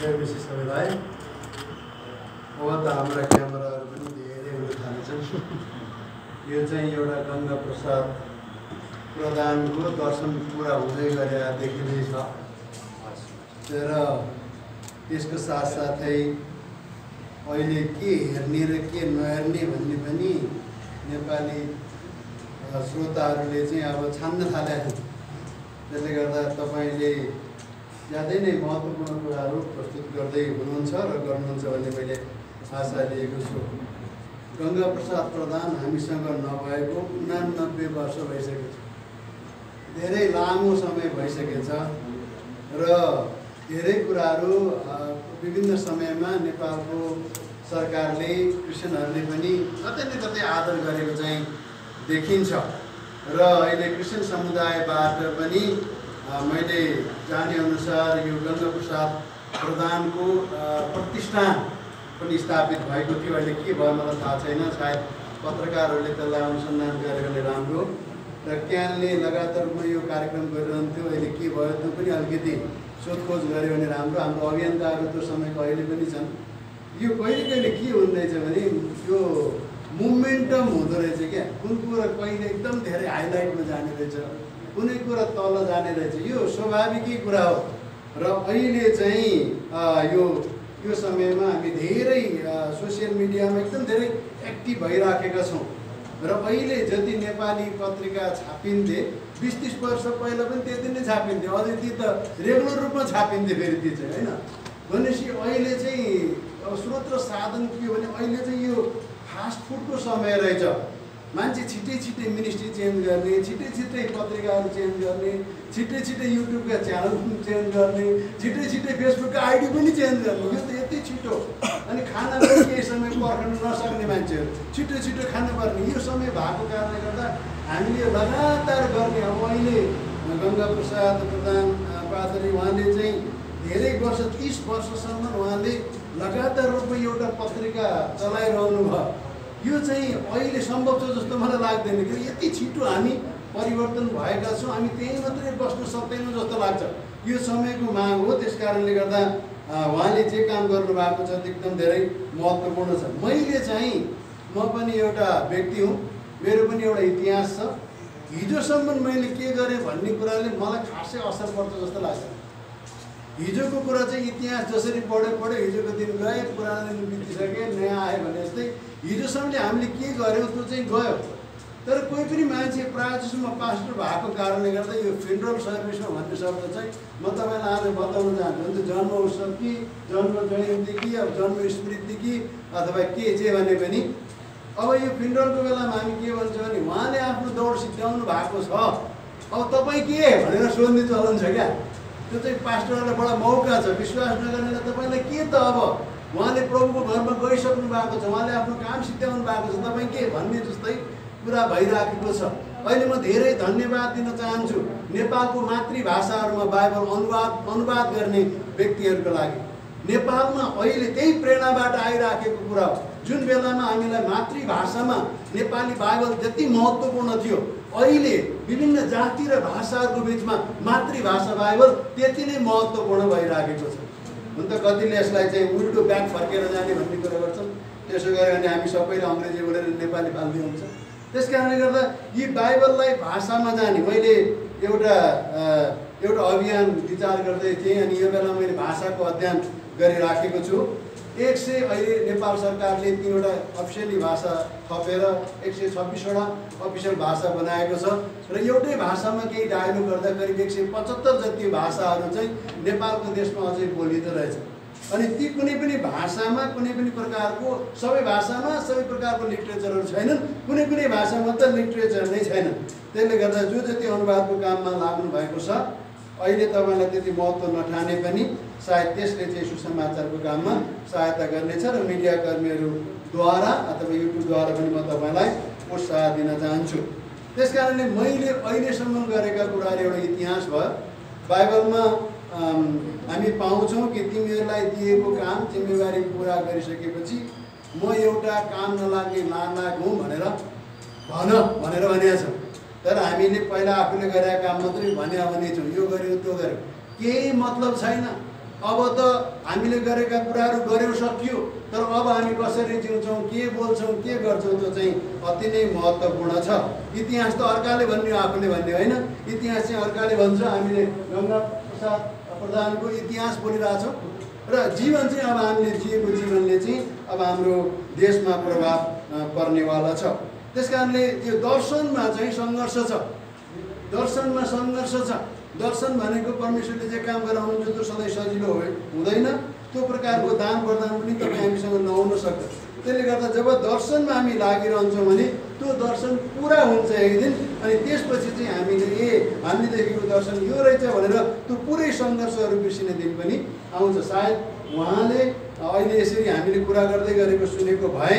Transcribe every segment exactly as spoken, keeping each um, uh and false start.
Saya mesti selesai. Orang tahamra kamera orang ni dia dia urut hanya sahaja. Ia jadi orang Ganga Prasad Pradhan itu darshan pura udai kerja, dekini sah. Jadi, इसके साथ साथ है oil की हरनी रखी नौहरनी बनी बनी नेपाली श्रोता आरुले से आप छंद थाले हैं जैसे करता तबायले यादें नहीं महत्वपूर्ण पुरारों प्रस्तुत करते हैं गुणोंचा और गर्मोंचा वाले पहले आसानी एक उसको गंगा प्रसाद प्रधान हमेशा का नवाई को नन नब्बे बारसो वैसे के देरे लांगो समय वैसे के सा र धेरै कुराहरू विभिन्न समयमा नेपालको सरकारले क्रिश्चियनहरूले पनि कतै न कतै आदर गरेको चाहिँ देखिन्छ र अहिले क्रिश्चियन समुदायबाट पनि मैले जाने अनुसार यो गंगा प्रसाद प्रधानको प्रतिष्ठान पनि स्थापित भएको थियो। अहिले के भयो मलाई थाहा छैन, सायद पत्रकारहरूले त्यसलाई अनुसन्धान गरेकोले राम्रो र क्यानले लगातार म यो कार्यक्रम गरिरहन्थ्यो। अहिले के भयो त्यो पनि अलिकति सोधखोज गऱ्यो भने राम्रो। हाम्रो अभियन्ताहरू त्यो समय कहिले पनि छन्। यो कहिले कहिले के हुँदैछ भने यो मुभमेन्टम हुँदो रहेछ क्या, कुन कुरा कहिले एकदम धेरै हाइलाइटमा जाने रहेछ, कुनै कुरा तल जाने रहेछ। यो स्वाभाविकै कुरा हो र अहिले चाहिँ यो यो समयमा हामी धेरै सोसियल मिडियामा एकदम धेरै एक्टिभ भइराखेका छौँ र अहिले जति नेपाली पत्रिका छापिन्थे बीस तीस वर्ष पहिला पनि त्यति नै छापिन्थे, अझै ती त रेगुलर रूपमा छापिन्थे फेरि ती चाहिँ हैन। भनेपछि अहिले चाहिँ स्रोत र साधन के हो भने अहिले चाहिँ यो फास्ट फुडको समय रहेछ। मान्छे छिटै छिटै मिनिस्ट्री चेन्ज गर्ने, छिटै छिटै पत्रिकाहरू चेन्ज गर्ने, छिटै छिटै युट्युबका च्यानल चेन्ज गर्ने, छिटै छिटै फेसबुकका आइडी पनि चेन्ज गर्ने। यो त यति छिटो, अनि खाना पनि केही समय पर्खन नसक्ने मान्छेहरू छिटो छिटो खानुपर्ने यो समय भएको कारणले गर्दा हामीले लगातार गर्ने। अब अहिले गंगा प्रसाद प्रधान पादरी उहाँले चाहिँ धेरै वर्ष तीस वर्षसम्म उहाँले लगातार रूपमा एउटा पत्रिका चलाइरहनु भयो। यो चाहिँ अहिले सम्भव छ जस्तो मलाई लाग्दैन, किन यति छिटो हामी परिवर्तन भएका छौँ, हामी त्यही मात्रै बस्नु सक्दैनौँ जस्तो लाग्छ। यो समयको माग हो, त्यस कारणले गर्दा उहाँले जे काम गर्नुभएको छ एकदम धेरै महत्त्वपूर्ण छ। मैले चाहिँ म पनि एउटा व्यक्ति हुँ, मेरो पनि एउटा इतिहास छ। हिजोसम्म मैले के गरेँ भन्ने कुराले मलाई खासै असर पर्छ जस्तो लाग्छ। हिजोको कुरा चाहिँ इतिहास जसरी पढ्यो पढ्यो, हिजोको दिन गए, पुरानो दिन बितिसके, नयाँ आयो भने जस्तै हिजोसम्मले हामीले के गऱ्यौँ त्यो चाहिँ गयो। तर कोही पनि मान्छे प्रायःजसो पास्टर भएको कारणले गर्दा यो फ्युनरल सर्भिसमा भन्ने शब्द चाहिँ म तपाईँलाई आज बताउन चाहन्छु। जन्म उत्सव कि जन्म जयन्ती कि अब जन्म स्मृति कि अथवा के जे भने पनि अब यो फ्युनरलको बेलामा हामी के भन्छौँ भने उहाँले आफ्नो दौड सिद्ध्याउनु भएको छ, अब तपाईँ के भनेर सोध्ने चलन छ क्या। त्यो चाहिँ पास्टरहरूलाई बडा मौका छ, विश्वास नगर्नेलाई तपाईँलाई के त, अब उहाँले प्रभुको घरमा गइसक्नु भएको छ, उहाँले आफ्नो काम सिद्ध्याउनु भएको छ, तपाईँ के भन्ने जस्तै कुरा भइराखेको छ। अहिले म धेरै धन्यवाद दिन चाहन्छु नेपालको मातृभाषाहरूमा बाइबल अनुवाद अनुवाद गर्ने व्यक्तिहरूको लागि। नेपालमा अहिले त्यही प्रेरणाबाट आइराखेको कुरा हो, जुन बेलामा हामीलाई मातृभाषामा नेपाली बाइबल जति महत्त्वपूर्ण थियो, अहिले विभिन्न जाति र भाषाहरूको बिचमा मातृभाषा बाइबल त्यति नै महत्त्वपूर्ण भइराखेको छ। हुन त कतिले यसलाई चाहिँ उल्टो ब्याक फर्केर जाने भन्ने कुरा गर्छन्, त्यसो गऱ्यो भने हामी सबैले अङ्ग्रेजी बोलेर नेपाली फाल्दै हुन्छ। त्यस कारणले गर्दा यी बाइबललाई भाषामा जाने, मैले एउटा एउटा अभियान विचार गर्दै थिएँ अनि यो बेला मैले भाषाको अध्ययन गरिराखेको छु। एक सय अहिले नेपाल सरकारले तीनवटा अफिसियली भाषा थपेर एक सय छब्बिसवटा अफिसियल भाषा बनाएको छ र एउटै भाषामा केही डायलग गर्दा करिब एक सय पचहत्तर जति भाषाहरू चाहिँ नेपालको देशमा अझै बोलिँदो रहेछ। अनि ती कुनै पनि भाषामा कुनै पनि प्रकारको सबै भाषामा सबै प्रकारको लिट्रेचरहरू छैनन्, कुनै कुनै भाषामा त लिट्रेचर नै छैनन्। त्यसले गर्दा जो जति अनुवादको काममा लाग्नु भएको छ अहिले तपाईँलाई त्यति महत्त्व नठाने पनि सायद त्यसले चाहिँ सुसमाचारको काममा सहायता गर्नेछ र मिडियाकर्मीहरूद्वारा अथवा युट्युबद्वारा पनि म तपाईँलाई उत्साह दिन चाहन्छु। त्यस कारणले मैले अहिलेसम्म गरेका कुराहरू एउटा इतिहास भयो। बाइबलमा हामी पाउँछौँ कि तिमीहरूलाई दिएको काम जिम्मेवारी पुरा गरिसकेपछि म एउटा काम नलाग्ने लालाग हुँ भनेर भन भनेर भनेको छ। तर हामीले पहिला आफूले गरेका काम मात्रै भन्या भनेछौँ, यो गर्यो त्यो गर्यो, केही मतलब छैन। अब त हामीले गरेका कुराहरु गर्यौ सकियो तर अब हामी कसरी जिउँछौ के बोल्छौ के गर्छौ त्यो चाहिँ अति नै महत्त्वपूर्ण छ। इतिहास त अर्काले भन्ने आफूले भन्ने हैन, इतिहास चाहिँ अर्काले भन्छ। हामीले गंगा प्रसाद प्रधानको इतिहास बोलिरा छौ र जीवन चाहिँ अब हामीले जिएको जीवनले चाहिँ अब हाम्रो देशमा प्रभाव पर्नेवाला छ। त्यसकारणले यो दर्शनमा चाहिँ संघर्ष छ, दर्शनमा संघर्ष छ। दर्शन भनेको परमेश्वरले जे काम गराउनुहुन्छ त्यो सधैँ सजिलो हुँदैन, त्यो प्रकारको दान प्रदान पनि तपाईँ हामीसँग नहुन सक्छ। त्यसले गर्दा जब दर्शनमा हामी लागिरहन्छौँ भने त्यो दर्शन पुरा हुन्छ एक दिन, अनि त्यसपछि चाहिँ हामीले ए हामीले देखेको दर्शन यो रहेछ भनेर त्यो पुरै सङ्घर्षहरू बिर्सिने दिन पनि आउँछ। सायद उहाँले अहिले यसरी हामीले कुरा गर्दै गरेको सुनेको भए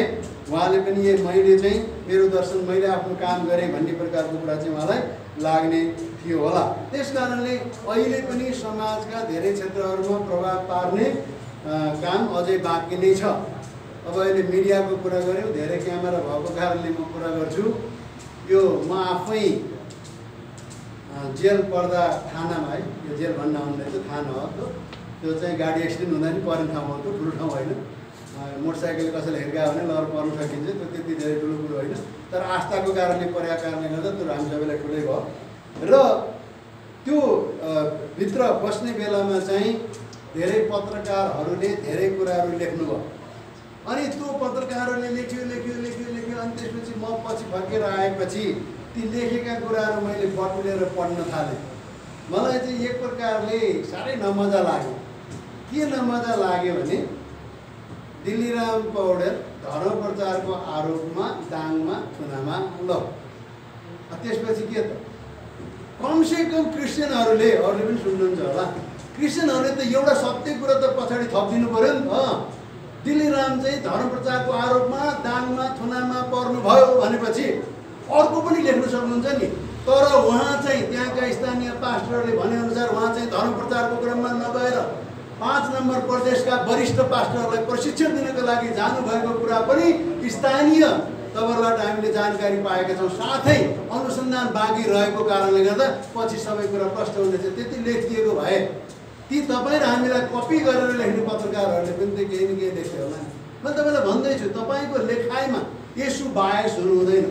उहाँले पनि ए मैले चाहिँ मेरो दर्शन मैले आफ्नो काम गरेँ भन्ने प्रकारको कुरा चाहिँ उहाँलाई लाग्ने थियो होला। त्यसकारणले अहिले पनि समाजका धेरै क्षेत्रहरूमा प्रभाव पार्ने काम अझै बाँकी नै छ। अब अहिले मिडियाको कुरा गर्यौ, धेरै क्यामेरा भएको कारणले म कुरा गर्छु। यो म आफै जेल पर्दा थानामा है, यो जेल भन्न आउँदैन थाना हो त्यो, त्यो चाहिँ गाडी एक्सिडेन्ट हुँदा नि पर्ने ठाउँ हो त्यो, ठुलो ठाउँ होइन। मोटरसाइकल कसैले हिर्कायो भने लहर पर्न सकिन्छ, त्यो त्यति धेरै ठुलो कुरो होइन, तर आस्थाको कारणले परेका कारणले गर्दा त्यो हामी सबैलाई ठुलै भयो। र त्यो भित्र बस्ने बेलामा चाहिँ धेरै पत्रकारहरूले धेरै कुराहरू लेख्नुभयो, अनि त्यो पत्रकारहरूले लेख्यो लेख्यो लेख्यो लेख्यो अनि त्यसपछि म पछि फर्केर आएपछि ती लेखेका कुराहरू मैले बटुलेर पढ्न थालेँ। मलाई चाहिँ एक प्रकारले साह्रै नमजा लाग्यो। के नमजा लाग्यो भने दिल्लीराम पौडेल धर्म प्रचारको आरोपमा दाङमा चुनावमा ल, त्यसपछि के त कमसेकम क्रिस्चियनहरूले अरूले पनि सुन्नुहुन्छ होला, क्रिस्चियनहरूले त एउटा सत्य कुरा त पछाडि थपिदिनु पऱ्यो नि त। दिल्लीराम चाहिँ धर्म प्रचारको आरोपमा दाङमा थुनामा पर्नुभयो भनेपछि अर्को पनि लेख्न सक्नुहुन्छ नि, तर उहाँ चाहिँ त्यहाँका स्थानीय पास्टरहरूले भनेअनुसार उहाँ चाहिँ धर्म प्रचारको क्रममा नगएर पाँच नम्बर प्रदेशका वरिष्ठ पास्टरहरूलाई प्रशिक्षण दिनको लागि जानुभएको कुरा पनि स्थानीय तबरबाट हामीले जानकारी पाएका छौँ। साथै अनुसन्धान बाँकी रहेको कारणले गर्दा पछि सबै कुरा प्रष्ट हुँदैछ। त्यति लेखिदिएको भए ती तपाईँ र हामीलाई कपी गरेर लेख्ने पत्रकारहरूले पनि त केही न केही लेख्यो होला। म तपाईँलाई भन्दैछु तपाईँको लेखाइमा यसु बायस हुनु हुँदैन,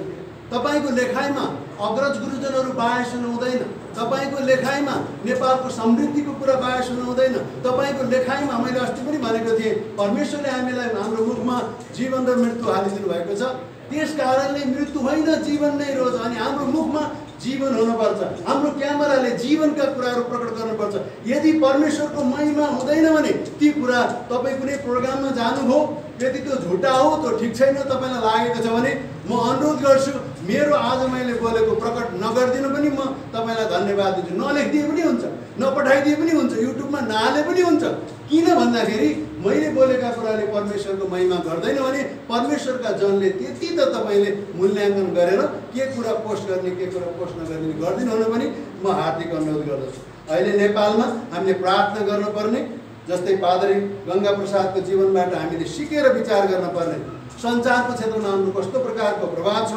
तपाईँको लेखाइमा अग्रज गुरुजनहरू बायस हुनु हुँदैन, तपाईँको लेखाइमा नेपालको समृद्धिको कुरा बायस हुनु हुँदैन, तपाईँको लेखाइमा मैले अस्ति पनि भनेको थिएँ परमेश्वरले हामीलाई हाम्रो मुखमा जीवन र मृत्यु हालिदिनु भएको छ, त्यस कारणले मृत्यु होइन जीवन नै रोज, अनि हाम्रो मुखमा जीवन हुनुपर्छ, हाम्रो क्यामेराले जीवनका कुराहरू प्रकट गर्नुपर्छ। यदि परमेश्वरको महिमा हुँदैन भने ती कुरा तपाईँ कुनै प्रोग्राममा जानुभयो यदि त्यो झुटा हो त्यो ठिक छैन तपाईँलाई लागेको छ भने म अनुरोध गर्छु मेरो आज मैले बोलेको प्रकट नगरिदिनु पनि म तपाईँलाई धन्यवाद दिन्छु। नलेखिदिए पनि हुन्छ, नपठाइदिए पनि हुन्छ, युट्युबमा नहाले पनि हुन्छ, किन भन्दाखेरि मैले बोलेका कुराले परमेश्वरको महिमा गर्दैन भने परमेश्वरका जनले त्यति त तपाईँले मूल्याङ्कन गरेर के कुरा पोस्ट गर्ने के कुरा पोस्ट नगर्ने गरिदिनु हुन पनि म हार्दिक अनुरोध गर्दछु। अहिले नेपालमा हामीले प्रार्थना गर्नुपर्ने, जस्तै पादरी गंगा प्रसादको जीवनबाट हामीले सिकेर विचार गर्नुपर्ने सञ्चारको क्षेत्रमा हाम्रो कस्तो प्रकारको प्रभाव छ,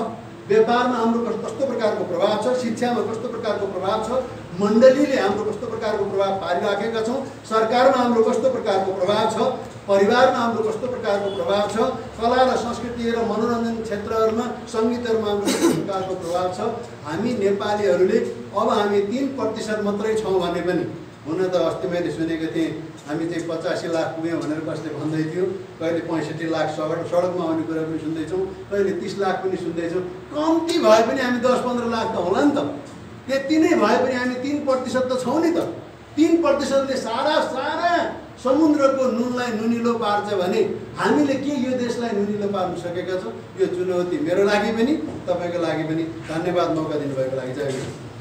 व्यापारमा हाम्रो कस्तो प्रकारको प्रभाव छ, शिक्षामा कस्तो प्रकारको प्रभाव छ, मण्डलीले हाम्रो कस्तो प्रकारको प्रभाव पारिराखेका छौँ, सरकारमा हाम्रो कस्तो प्रकारको प्रभाव छ, परिवारमा हाम्रो कस्तो प्रकारको प्रभाव छ, कला र संस्कृति र मनोरञ्जन क्षेत्रहरूमा सङ्गीतहरूमा हाम्रो कस्तो प्रकारको प्रभाव छ। हामी नेपालीहरूले अब हामी तिन प्रतिशत मात्रै छौँ भने पनि हुन त अस्ति मैले सुनेको थिएँ हामी चाहिँ पचासी लाख पुग्यौँ भनेर कसले भन्दै थियो, कहिले पैँसठी लाख सडक सडकमा आउने कुरा पनि सुन्दैछौँ, कहिले तिस लाख पनि सुन्दैछौँ। कम्ती भए पनि हामी दस पन्ध्र लाख त होला नि त, त्यति नै भए पनि हामी तिन प्रतिशत त छौँ नि त। तिन प्रतिशतले सारा सारा समुद्रको नुनलाई नुनिलो पार्छ भने हामीले के यो देशलाई नुनिलो पार्न सकेका छौँ? यो चुनौती मेरो लागि पनि तपाईँको लागि पनि। धन्यवाद मौका दिनुभएको लागि जय गुरु।